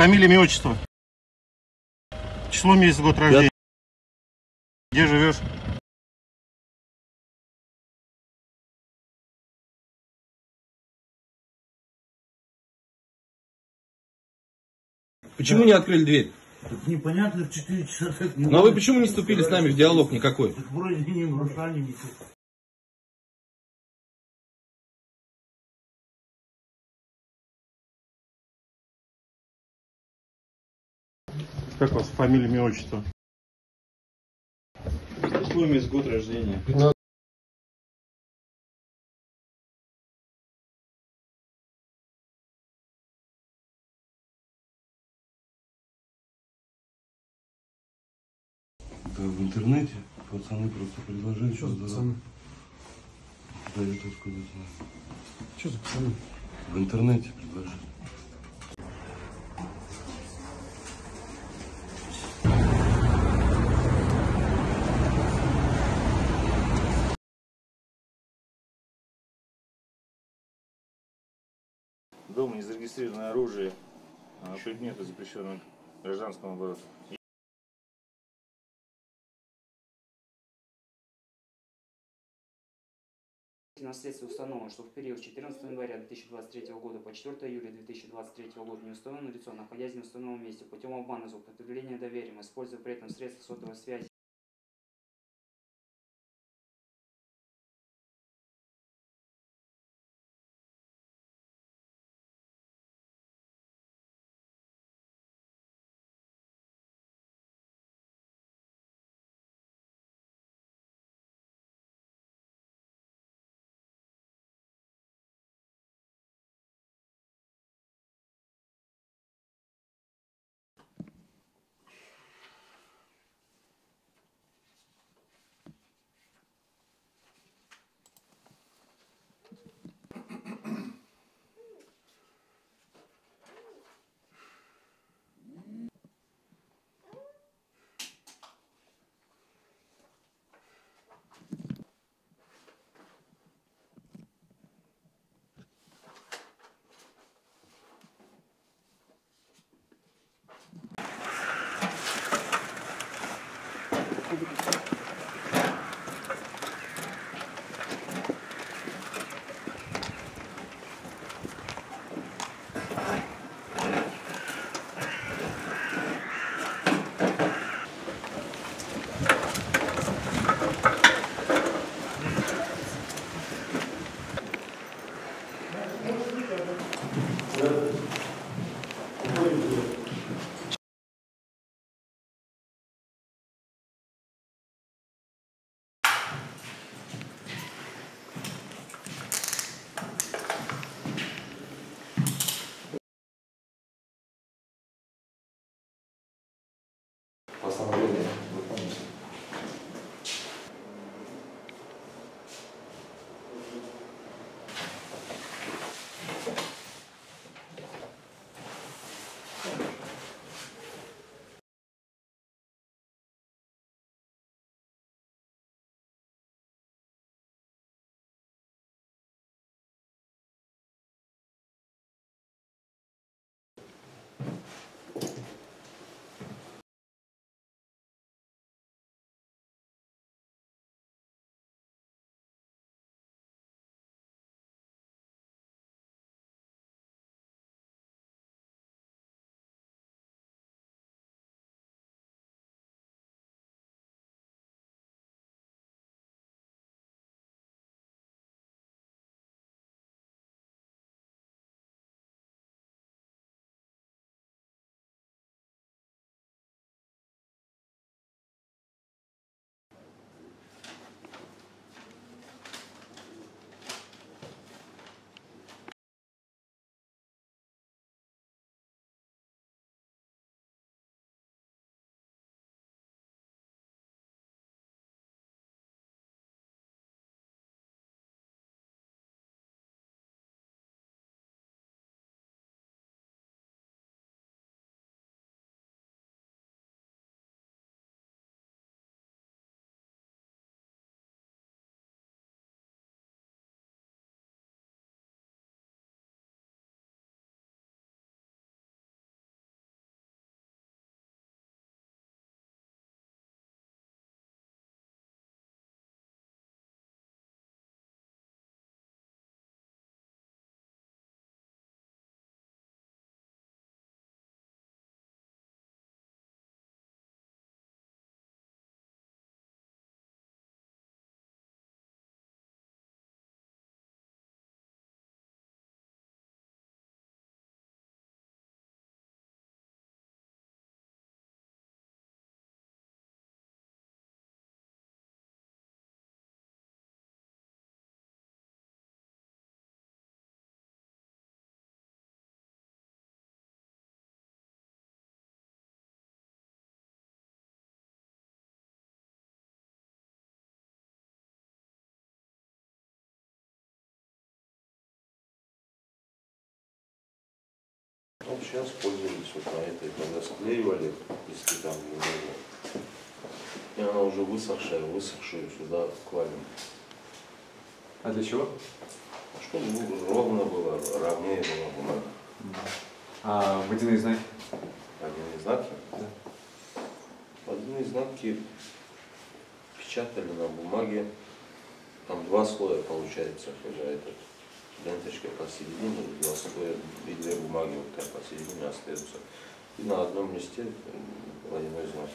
Фамилия, имя, отчество. Число, месяц, год рождения. Где живешь? Почему не открыли дверь? Так непонятно, в 4 часа так... Ну а вы почему не вступили с нами в диалог никакой? Так вроде не нарушали ничего. Как у вас фамилия, имя, отчество? Число, месяц, год рождения. В интернете пацаны просто предложили, что за пацаны? Да я тут куда-то знаю. Что за пацаны? В интернете предложили. Дома незарегистрированное оружие еще нет запрещенного гражданского оборота. Наследствие установлено, что в период с 14 января 2023 года по 4 июля 2023 года неустановленное лицо, находясь в неустановленном месте, путем обмана, злоупотребления доверием, используя при этом средства сотовой связи, постановление выполнено. сейчас пользовались вот на этой, когда склеивали, если там не было. И она уже высохшая, высохшую сюда клали. А для чего? Чтобы ровно было, ровнее была бумага. А водяные знаки? Водяные знаки? Да. Водяные знаки печатали на бумаге. Там два слоя получается, когда эта ленточка посередине, два слоя, и две бумаги вот так посередине остаются. И на одном листе водяной знак.